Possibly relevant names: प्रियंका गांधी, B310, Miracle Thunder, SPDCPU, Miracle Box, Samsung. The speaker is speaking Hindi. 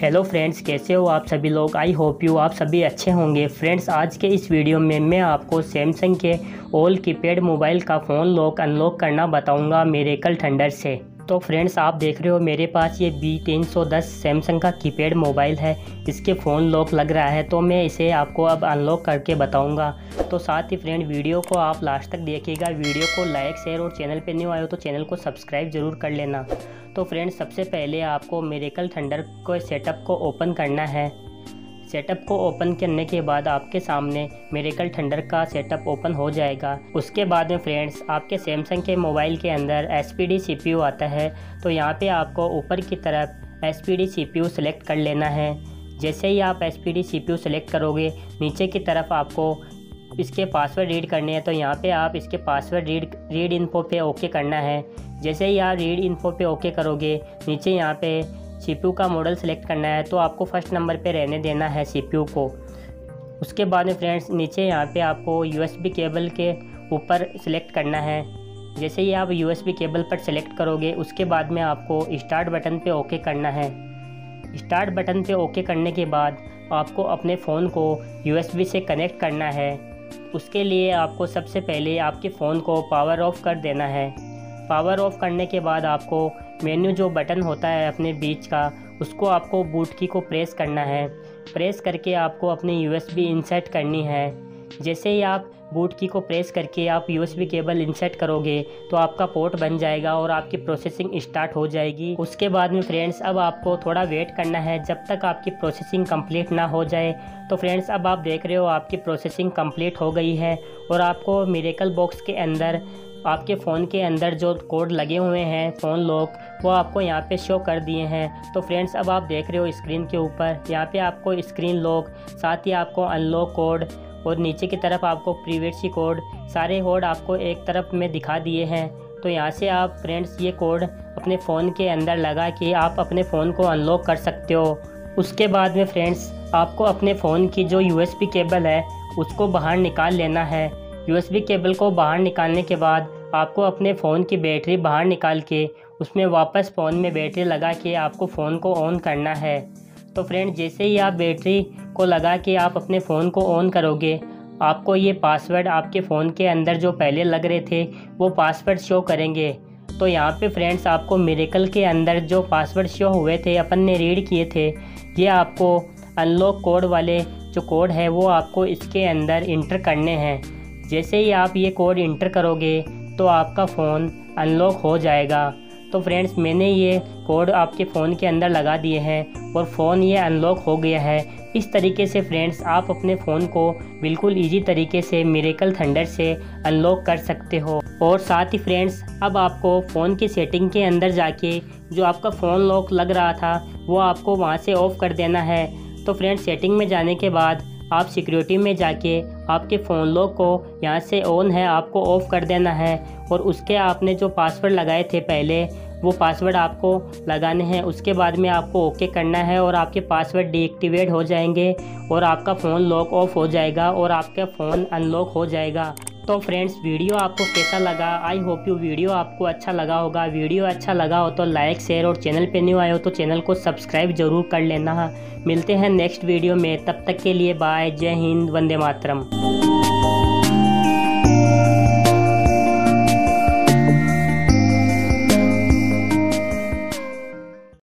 हेलो फ्रेंड्स, कैसे हो आप सभी लोग। आई होप यू आप सभी अच्छे होंगे। फ्रेंड्स, आज के इस वीडियो में मैं आपको सैमसंग के ऑल कीपैड मोबाइल का फ़ोन लॉक अनलॉक करना बताऊंगा मिरेकल थंडर से। तो फ्रेंड्स, आप देख रहे हो मेरे पास ये B310 सैमसंग का कीपैड मोबाइल है, इसके फ़ोन लॉक लग रहा है। तो मैं इसे आपको अब अनलॉक करके बताऊंगा। तो साथ ही फ्रेंड, वीडियो को आप लास्ट तक देखिएगा। वीडियो को लाइक, शेयर और चैनल पे न्यू आए हो तो चैनल को सब्सक्राइब ज़रूर कर लेना। तो फ्रेंड्स, सबसे पहले आपको मिरेकल थंडर को सेटअप को ओपन करना है। सेटअप को ओपन करने के बाद आपके सामने मिरेकल थंडर का सेटअप ओपन हो जाएगा। उसके बाद में फ्रेंड्स, आपके सैमसंग के मोबाइल के अंदर SPDCPU आता है। तो यहाँ पे आपको ऊपर की तरफ SPDCPU सेलेक्ट कर लेना है। जैसे ही आप SPDCPU सेलेक्ट करोगे, नीचे की तरफ आपको इसके पासवर्ड रीड करने हैं। तो यहाँ पे आप इसके पासवर्ड रीड इन्फो पे ओके करना है। जैसे ही आप रीड इन्फो पे ओके करोगे, नीचे यहाँ पे CPU का मॉडल सेलेक्ट करना है। तो आपको फर्स्ट नंबर पे रहने देना है CPU को। उसके बाद में फ्रेंड्स, नीचे यहाँ पे आपको USB केबल के ऊपर सेलेक्ट करना है। जैसे ही आप USB केबल पर सेलेक्ट करोगे, उसके बाद में आपको स्टार्ट बटन पे ओके करना है। स्टार्ट बटन पे ओके करने के बाद आपको अपने फ़ोन को USB से कनेक्ट करना है। उसके लिए आपको सबसे पहले आपके फ़ोन को पावर ऑफ कर देना है। पावर ऑफ करने के बाद आपको मेन्यू जो बटन होता है अपने बीच का, उसको आपको बूट की को प्रेस करना है। प्रेस करके आपको अपनी USB इंसर्ट करनी है। जैसे ही आप बूट की को प्रेस करके आप USB केबल इंसर्ट करोगे, तो आपका पोर्ट बन जाएगा और आपकी प्रोसेसिंग स्टार्ट हो जाएगी। उसके बाद में फ्रेंड्स, अब आपको थोड़ा वेट करना है जब तक आपकी प्रोसेसिंग कंप्लीट ना हो जाए। तो फ्रेंड्स, अब आप देख रहे हो आपकी प्रोसेसिंग कंप्लीट हो गई है और आपको मिरेकल बॉक्स के अंदर आपके फ़ोन के अंदर जो कोड लगे हुए हैं फ़ोन लॉक, वो आपको यहाँ पे शो कर दिए हैं। तो फ्रेंड्स, अब आप देख रहे हो स्क्रीन के ऊपर, यहाँ पे आपको स्क्रीन लॉक, साथ ही आपको अनलॉक कोड और नीचे की तरफ आपको प्राइवेसी कोड, सारे कोड आपको एक तरफ में दिखा दिए हैं। तो यहाँ से आप फ्रेंड्स ये कोड अपने फ़ोन के अंदर लगा के आप अपने फ़ोन को अनलॉक कर सकते हो। उसके बाद में फ्रेंड्स, आपको अपने फ़ोन की जो USB केबल है उसको बाहर निकाल लेना है। USB केबल को बाहर निकालने के बाद आपको अपने फ़ोन की बैटरी बाहर निकाल के उसमें वापस फ़ोन में बैटरी लगा के आपको फ़ोन को ऑन करना है। तो फ्रेंड, जैसे ही आप बैटरी को लगा के आप अपने फ़ोन को ऑन करोगे, आपको ये पासवर्ड आपके फ़ोन के अंदर जो पहले लग रहे थे वो पासवर्ड शो करेंगे। तो यहाँ पे फ्रेंड्स, आपको मिरेकल के अंदर जो पासवर्ड शो हुए थे अपन ने रीड किए थे, ये आपको अनलॉक कोड वाले जो कोड है वो आपको इसके अंदर इंटर करने हैं। जैसे ही आप ये कोड इंटर करोगे तो आपका फ़ोन अनलॉक हो जाएगा। तो फ्रेंड्स, मैंने ये कोड आपके फ़ोन के अंदर लगा दिए हैं और फ़ोन ये अनलॉक हो गया है। इस तरीके से फ्रेंड्स, आप अपने फ़ोन को बिल्कुल इजी तरीके से मिरेकल थंडर से अनलॉक कर सकते हो। और साथ ही फ्रेंड्स, अब आपको फ़ोन की सेटिंग के अंदर जाके जो आपका फ़ोन लॉक लग रहा था वो आपको वहाँ से ऑफ़ कर देना है। तो फ्रेंड्स, सेटिंग में जाने के बाद आप सिक्योरिटी में जाके आपके फ़ोन लॉक को यहाँ से ऑन है आपको ऑफ़ कर देना है। और उसके आपने जो पासवर्ड लगाए थे पहले, वो पासवर्ड आपको लगाने हैं। उसके बाद में आपको ओके करना है और आपके पासवर्ड डीएक्टिवेट हो जाएंगे और आपका फ़ोन लॉक ऑफ हो जाएगा और आपका फ़ोन अनलॉक हो जाएगा। तो फ्रेंड्स, वीडियो आपको कैसा लगा? आई होप यू वीडियो आपको अच्छा लगा होगा। वीडियो अच्छा लगा हो तो लाइक, शेयर और चैनल पे न्यू आए हो तो चैनल को सब्सक्राइब ज़रूर कर लेना। मिलते हैं नेक्स्ट वीडियो में, तब तक के लिए बाय। जय हिंद, वंदे मातरम।